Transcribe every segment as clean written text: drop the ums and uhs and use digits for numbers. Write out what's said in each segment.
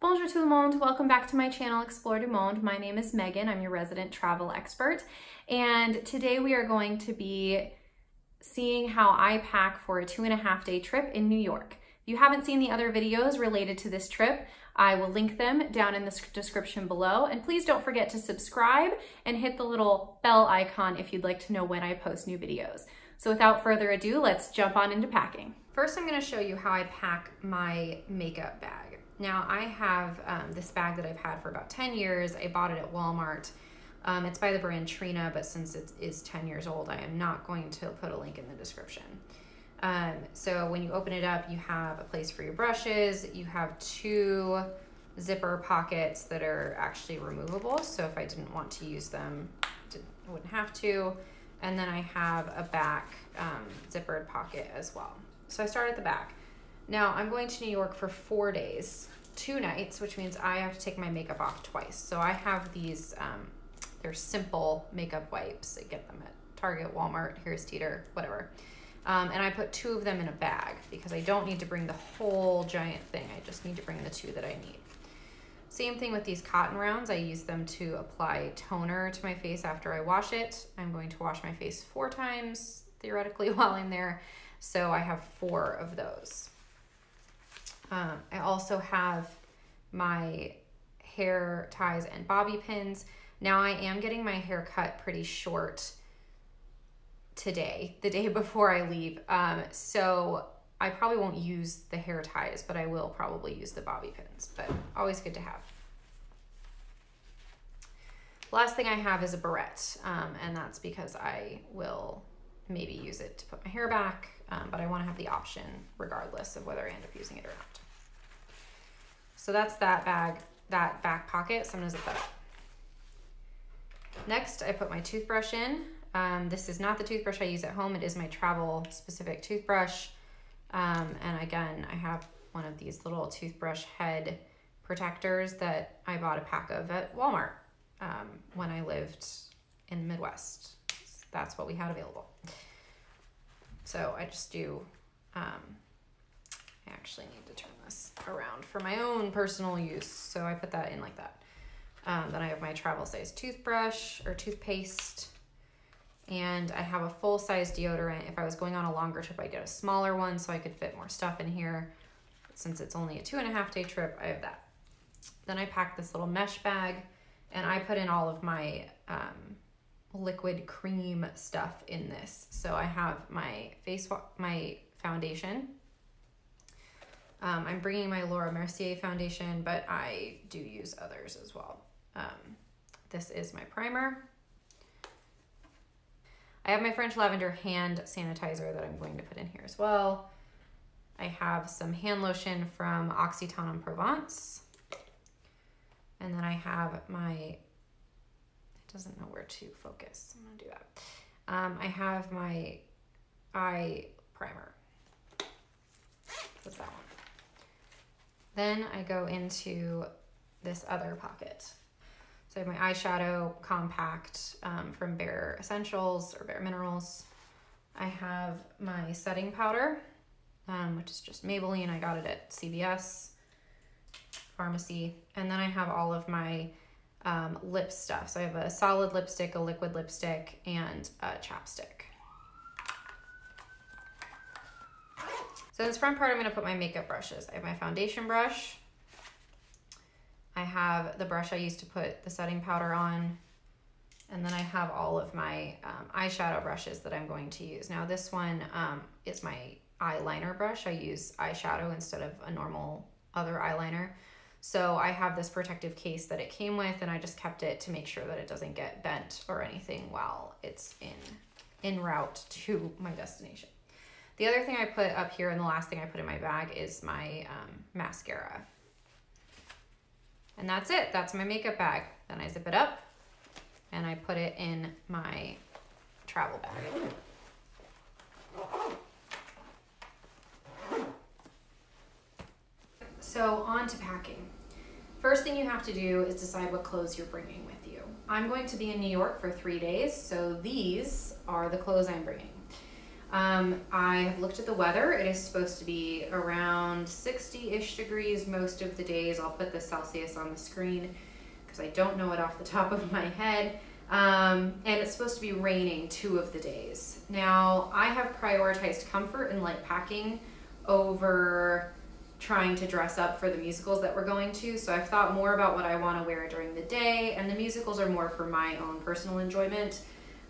Bonjour tout le monde, welcome back to my channel Explore du Monde. My name is Megan, I'm your resident travel expert, and today we are going to be seeing how I pack for a 2.5-day trip in New York. If you haven't seen the other videos related to this trip, I will link them down in the description below, and please don't forget to subscribe and hit the little bell icon if you'd like to know when I post new videos. So without further ado, let's jump on into packing. First, I'm going to show you how I pack my makeup bag. Now I have this bag that I've had for about 10 years. I bought it at Walmart. It's by the brand Trina, but since it is 10 years old, I am not going to put a link in the description. So when you open it up, you have a place for your brushes. You have two zipper pockets that are actually removable. So if I didn't want to use them, I wouldn't have to. And then I have a back zippered pocket as well. So I start at the back. Now I'm going to New York for 4 days, 2 nights, which means I have to take my makeup off twice. So I have these, they're simple makeup wipes. I get them at Target, Walmart, Harris Teeter, whatever. And I put 2 of them in a bag because I don't need to bring the whole giant thing. I just need to bring the 2 that I need. Same thing with these cotton rounds. I use them to apply toner to my face after I wash it. I'm going to wash my face 4 times theoretically while I'm there. So I have 4 of those. I also have my hair ties and bobby pins. Now I am getting my hair cut pretty short today, the day before I leave. So I probably won't use the hair ties, but I will probably use the bobby pins, but always good to have. Last thing I have is a barrette, and that's because I will maybe use it to put my hair back, but I want to have the option regardless of whether I end up using it or not. So that's that bag, that back pocket. So I'm going to zip that up. Next, I put my toothbrush in. This is not the toothbrush I use at home. It is my travel specific toothbrush. And again, I have one of these little toothbrush head protectors that I bought a pack of at Walmart when I lived in the Midwest. That's what we had available. So I just do, I actually need to turn this around for my own personal use. So I put that in like that. Then I have my travel size toothbrush or toothpaste. And I have a full size deodorant. If I was going on a longer trip, I'd get a smaller one so I could fit more stuff in here. But since it's only a 2.5-day trip, I have that. Then I pack this little mesh bag and I put in all of my, liquid cream stuff in this. So I have my foundation. I'm bringing my Laura Mercier foundation, but I do use others as well. This is my primer. I have my French lavender hand sanitizer that I'm going to put in here as well. I have some hand lotion from Occitane Provence. And then I have my doesn't know where to focus. I'm gonna do that. I have my eye primer. That's that one. Then I go into this other pocket. So I have my eyeshadow compact from Bare Essentials or Bare Minerals. I have my setting powder, which is just Maybelline. I got it at CVS Pharmacy. And then I have all of my lip stuff. So I have a solid lipstick, a liquid lipstick, and a chapstick. So in this front part, I'm going to put my makeup brushes. I have my foundation brush. I have the brush I used to put the setting powder on. And then I have all of my eyeshadow brushes that I'm going to use. Now this one is my eyeliner brush. I use eyeshadow instead of a normal other eyeliner. So I have this protective case that it came with, and I just kept it to make sure that it doesn't get bent or anything while it's en route to my destination. The other thing I put up here and the last thing I put in my bag is my mascara. And that's it. That's my makeup bag. Then I zip it up and I put it in my travel bag. So on to packing. First thing you have to do is decide what clothes you're bringing with you. I'm going to be in New York for 3 days, so these are the clothes I'm bringing. I have looked at the weather. It is supposed to be around 60-ish degrees most of the days. I'll put the Celsius on the screen because I don't know it off the top of my head. And it's supposed to be raining two of the days. Now, I have prioritized comfort and light packing over trying to dress up for the musicals that we're going to. So I've thought more about what I want to wear during the day, and the musicals are more for my own personal enjoyment.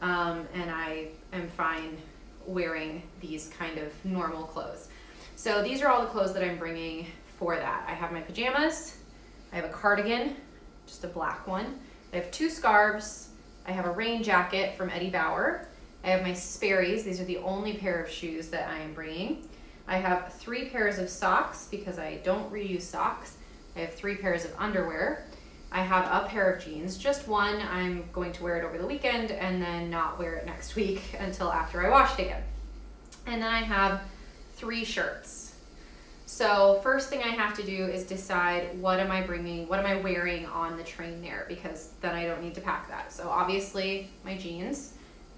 And I am fine wearing these kind of normal clothes. So these are all the clothes that I'm bringing for that. I have my pajamas, I have a cardigan, just a black one. I have two scarves, I have a rain jacket from Eddie Bauer. I have my Sperry's. These are the only pair of shoes that I am bringing. I have three pairs of socks because I don't reuse socks. I have three pairs of underwear. I have a pair of jeans, just one. I'm going to wear it over the weekend and then not wear it next week until after I wash it again. And then I have three shirts. So first thing I have to do is decide what am I bringing, what am I wearing on the train there, because then I don't need to pack that. So obviously my jeans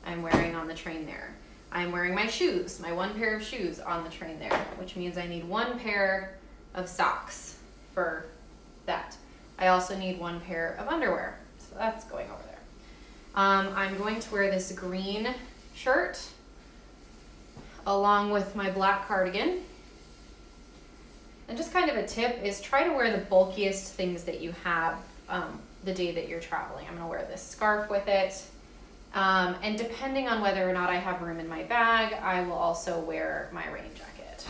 I'm wearing on the train there. I'm wearing my shoes, my one pair of shoes on the train there, which means I need one pair of socks for that. I also need one pair of underwear, so that's going over there. I'm going to wear this green shirt along with my black cardigan. And just kind of a tip is try to wear the bulkiest things that you have the day that you're traveling. I'm gonna wear this scarf with it. And depending on whether or not I have room in my bag, I will also wear my rain jacket.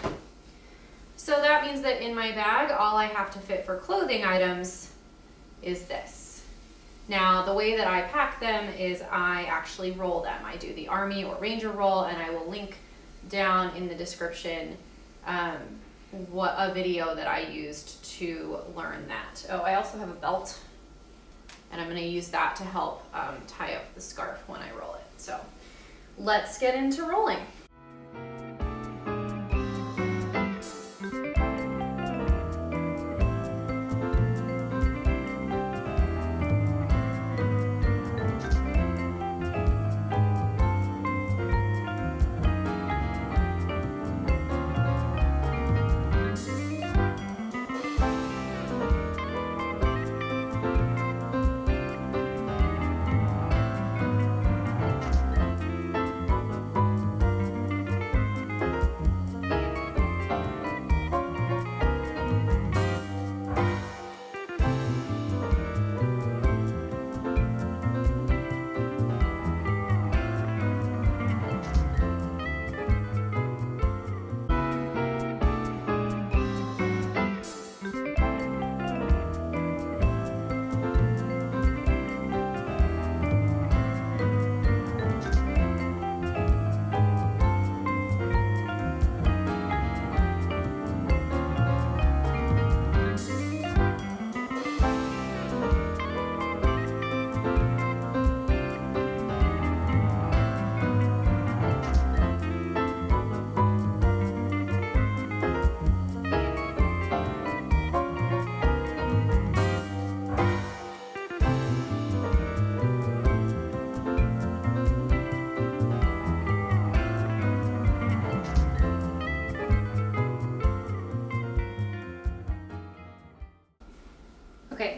So that means that in my bag, all I have to fit for clothing items is this. Now, the way that I pack them is I actually roll them. I do the Army or Ranger roll, and I will link down in the description what a video that I used to learn that. Oh, I also have a belt, and I'm going to use that to help tie up the scarf when I roll it. So let's get into rolling.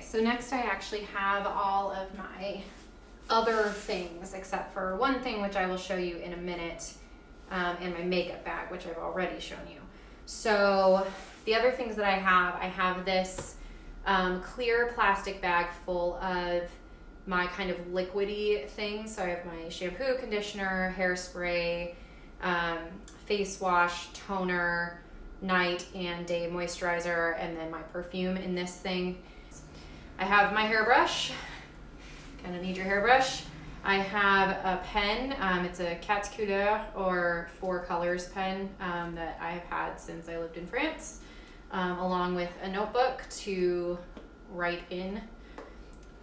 So next I actually have all of my other things except for one thing, which I will show you in a minute, and my makeup bag, which I've already shown you. So the other things that I have this clear plastic bag full of my kind of liquidy things. So I have my shampoo, conditioner, hairspray, face wash, toner, night and day moisturizer, and then my perfume in this thing. I have my hairbrush, kind of need your hairbrush. I have a pen, it's a quatre couleurs or four colors pen that I've had since I lived in France, along with a notebook to write in.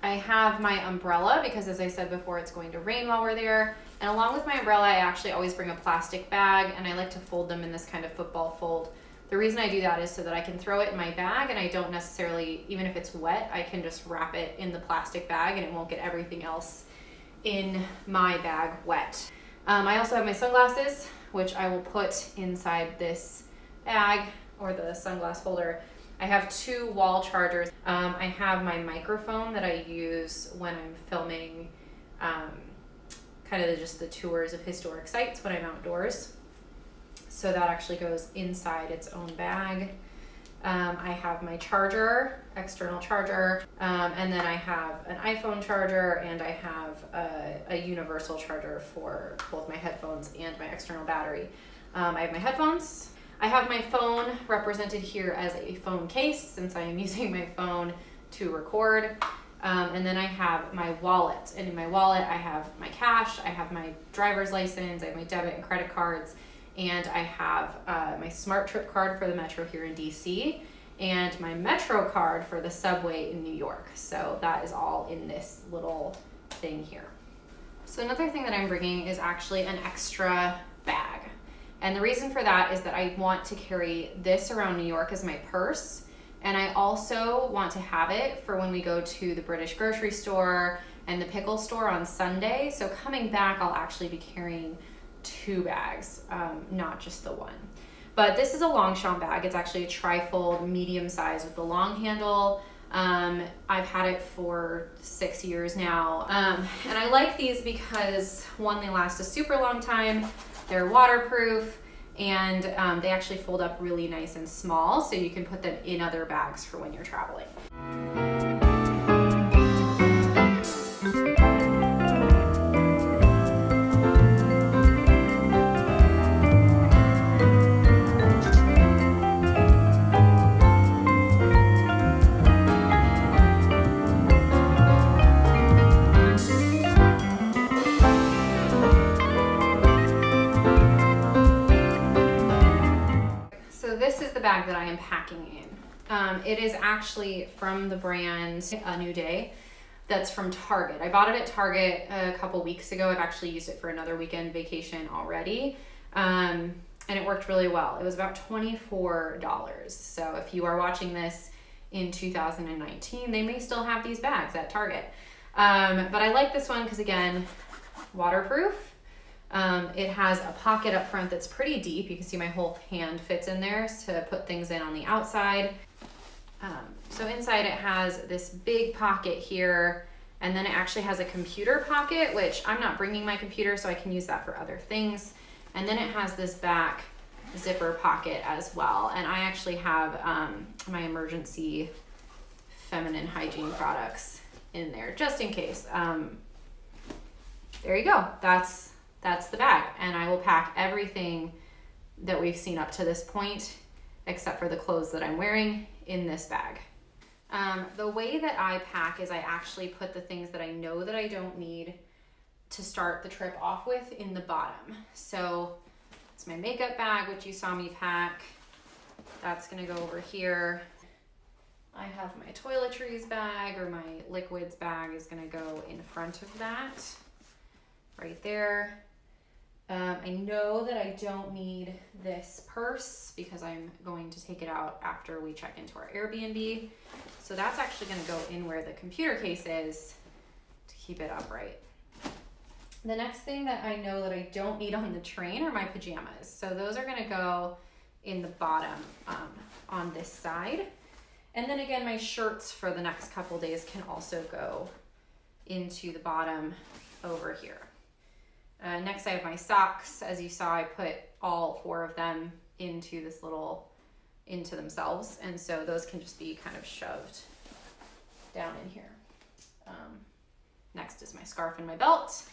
I have my umbrella because, as I said before, it's going to rain while we're there. And along with my umbrella, I actually always bring a plastic bag, and I like to fold them in this kind of football fold. The reason I do that is so that I can throw it in my bag, and I don't necessarily, even if it's wet, I can just wrap it in the plastic bag and it won't get everything else in my bag wet. I also have my sunglasses, which I will put inside this bag or the sunglass holder. I have two wall chargers. I have my microphone that I use when I'm filming kind of just the tours of historic sites when I'm outdoors. So that actually goes inside its own bag. I have my charger, external charger, and then I have an iPhone charger, and I have a universal charger for both my headphones and my external battery. I have my headphones. I have my phone represented here as a phone case since I am using my phone to record. And then I have my wallet, and in my wallet I have my cash, I have my driver's license, I have my debit and credit cards, and I have my SmartTrip card for the Metro here in DC, and my Metro card for the subway in New York. So that is all in this little thing here. So another thing that I'm bringing is actually an extra bag. And the reason for that is that I want to carry this around New York as my purse. And I also want to have it for when we go to the British grocery store and the pickle store on Sunday. So coming back, I'll actually be carrying two bags, not just the one. But this is a Longchamp bag. It's actually a trifold medium size with the long handle. I've had it for 6 years now. And I like these because one, they last a super long time. They're waterproof, and they actually fold up really nice and small, so you can put them in other bags for when you're traveling. Bag that I am packing in. It is actually from the brand A New Day, that's from Target. I bought it at Target a couple weeks ago. I've actually used it for another weekend vacation already, and it worked really well. It was about $24. So if you are watching this in 2019, they may still have these bags at Target. But I like this one because, again, waterproof. It has a pocket up front that's pretty deep. You can see my whole hand fits in there to put things in on the outside. So inside it has this big pocket here, and then it actually has a computer pocket, which I'm not bringing my computer, so I can use that for other things. And then it has this back zipper pocket as well. And I actually have my emergency feminine hygiene products in there just in case. There you go. That's the bag, and I will pack everything that we've seen up to this point, except for the clothes that I'm wearing, in this bag. The way that I pack is I actually put the things that I know that I don't need to start the trip off with in the bottom. So it's my makeup bag, which you saw me pack. That's gonna go over here. I have my toiletries bag, or my liquids bag, is gonna go in front of that, right there. I know that I don't need this purse because I'm going to take it out after we check into our Airbnb. So that's actually going to go in where the computer case is to keep it upright. The next thing that I know that I don't need on the train are my pajamas. So those are going to go in the bottom on this side. And then again, my shirts for the next couple days can also go into the bottom over here. Next, I have my socks. As you saw, I put all four of them into this little, into themselves. And so those can just be kind of shoved down in here. Next is my scarf and my belt,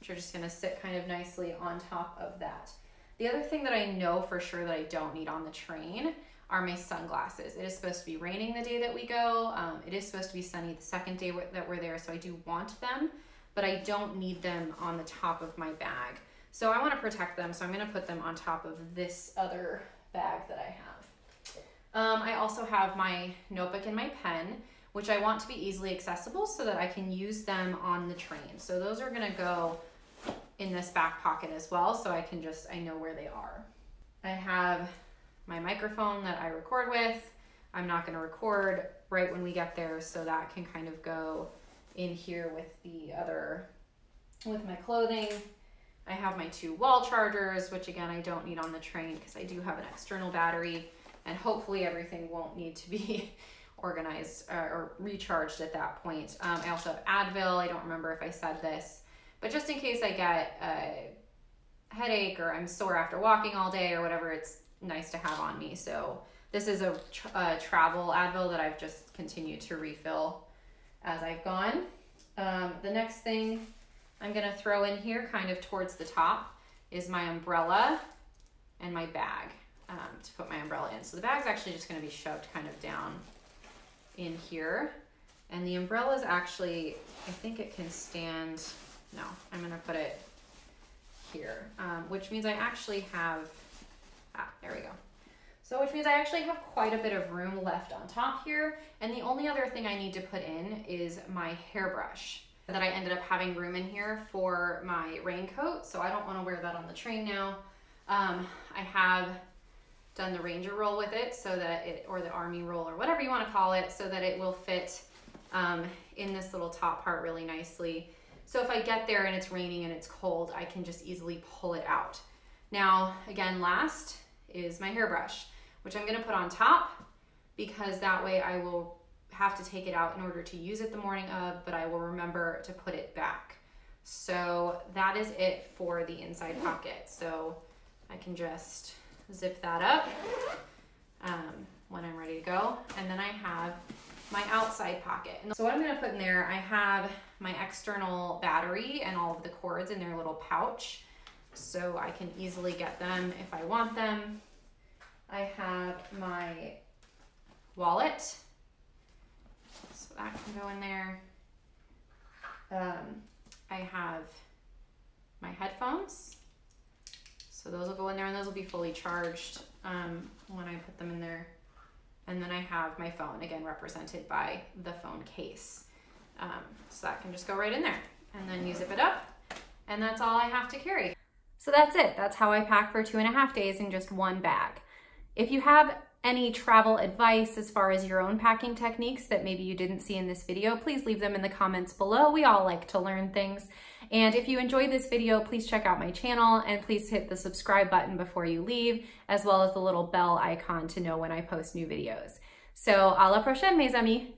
which are just gonna sit kind of nicely on top of that. The other thing that I know for sure that I don't need on the train are my sunglasses. It is supposed to be raining the day that we go. It is supposed to be sunny the second day that we're there, so I do want them, but I don't need them on the top of my bag. So I want to protect them, so I'm going to put them on top of this other bag that I have. I also have my notebook and my pen, which I want to be easily accessible so that I can use them on the train. So those are going to go in this back pocket as well, so I can just, I know where they are. I have my microphone that I record with. I'm not going to record right when we get there, so that can kind of go in here with the other, with my clothing. I have my two wall chargers, which again, I don't need on the train because I do have an external battery, and hopefully everything won't need to be organized or recharged at that point. I also have Advil. I don't remember if I said this, but just in case I get a headache or I'm sore after walking all day or whatever, it's nice to have on me. So this is a travel Advil that I've just continued to refill as I've gone. The next thing I'm gonna throw in here kind of towards the top is my umbrella and my bag to put my umbrella in. So the bag's actually just gonna be shoved kind of down in here. And the umbrella is actually, I think it can stand, no, I'm gonna put it here, which means I actually have, there we go. So which means I actually have quite a bit of room left on top here. And the only other thing I need to put in is my hairbrush that I ended up having room in here for my raincoat. So I don't wanna wear that on the train now. I have done the Ranger roll with it so that it, or the Army roll or whatever you wanna call it, so that it will fit in this little top part really nicely. So if I get there and it's raining and it's cold, I can just easily pull it out. Now, again, last is my hairbrush, which I'm gonna put on top because that way I will have to take it out in order to use it the morning of, but I will remember to put it back. So that is it for the inside pocket. So I can just zip that up when I'm ready to go. And then I have my outside pocket. So what I'm gonna put in there, I have my external battery and all of the cords in their little pouch, so I can easily get them if I want them. I have my wallet, so that can go in there. I have my headphones, so those will go in there and those will be fully charged when I put them in there. And then I have my phone, again, represented by the phone case. So that can just go right in there, and then you zip it up, and that's all I have to carry. So that's it. That's how I pack for 2.5 days in just one bag. If you have any travel advice as far as your own packing techniques that maybe you didn't see in this video, please leave them in the comments below. We all like to learn things. And if you enjoyed this video, please check out my channel and please hit the subscribe button before you leave, as well as the little bell icon to know when I post new videos. So à la prochaine, mes amis.